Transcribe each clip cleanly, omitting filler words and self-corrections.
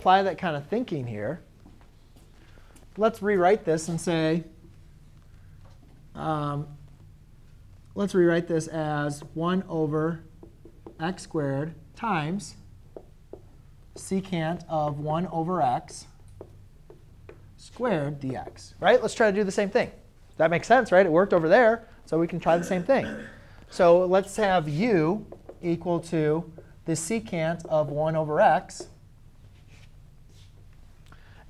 apply that kind of thinking here. Let's rewrite this and say, let's rewrite this as 1 over x squared times secant of 1 over x squared dx. Right? Let's try to do the same thing. That makes sense, right? It worked over there, so we can try the same thing. So let's have u equal to the secant of 1 over x.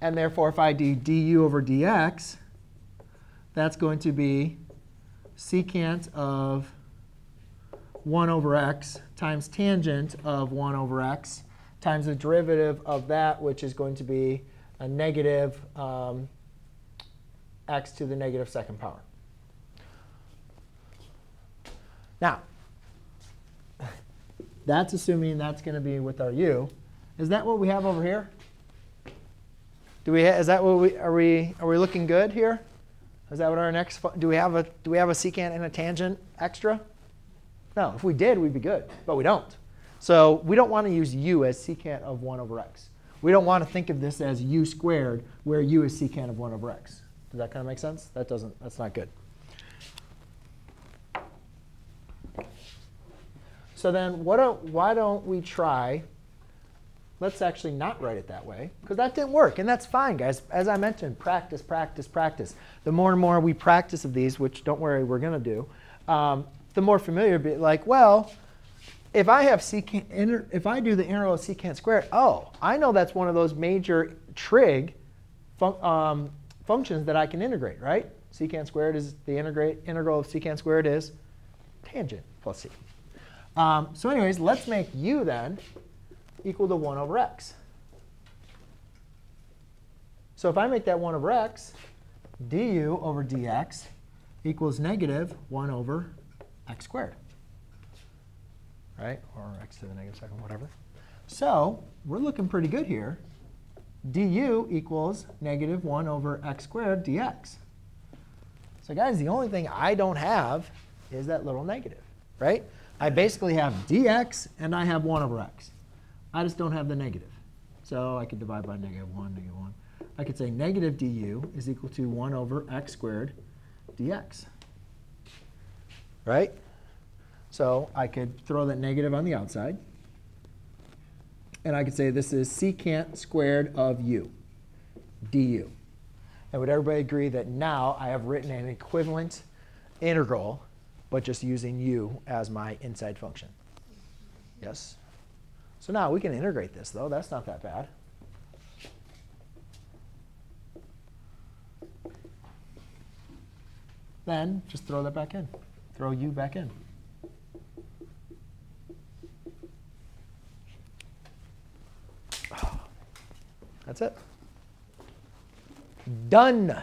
And therefore, if I do du over dx, that's going to be secant of 1 over x times tangent of 1 over x times the derivative of that, which is going to be a negative x to the negative second power. Now, that's assuming that's going to be with our u. Is that what we have over here? Do we? Is that what we are we looking good here? Is that what our next? Do we have a secant and a tangent extra? No. If we did, we'd be good, but we don't. So we don't want to use u as secant of 1 over x. We don't want to think of this as u squared, where u is secant of 1 over x. Does that kind of make sense? That doesn't. That's not good. So then, why don't we try? Let's actually not write it that way, because that didn't work. And that's fine, guys. As I mentioned, practice, practice, practice. The more and more we practice of these, which don't worry, we're going to do, the more familiar it'd be. Like, well, if I have secant, if I do the integral of secant squared, oh, I know that's one of those major trig functions that I can integrate, right? Secant squared is the integral of secant squared is tangent plus c. So anyways, let's make u then equal to 1 over x. So if I make that 1 over x, du over dx equals negative 1 over x squared, right? Or x to the negative second, whatever. So we're looking pretty good here. Du equals negative 1 over x squared dx. So guys, the only thing I don't have is that little negative, right? I basically have dx, and I have 1 over x. I just don't have the negative. So I could divide by negative 1, negative 1. I could say negative du is equal to 1 over x squared dx. Right? So I could throw that negative on the outside. And I could say this is secant squared of u, du. And would everybody agree that now I have written an equivalent integral, but just using u as my inside function? Yes? So now we can integrate this, though. That's not that bad. Then just throw that back in. Throw u back in. That's it. Done.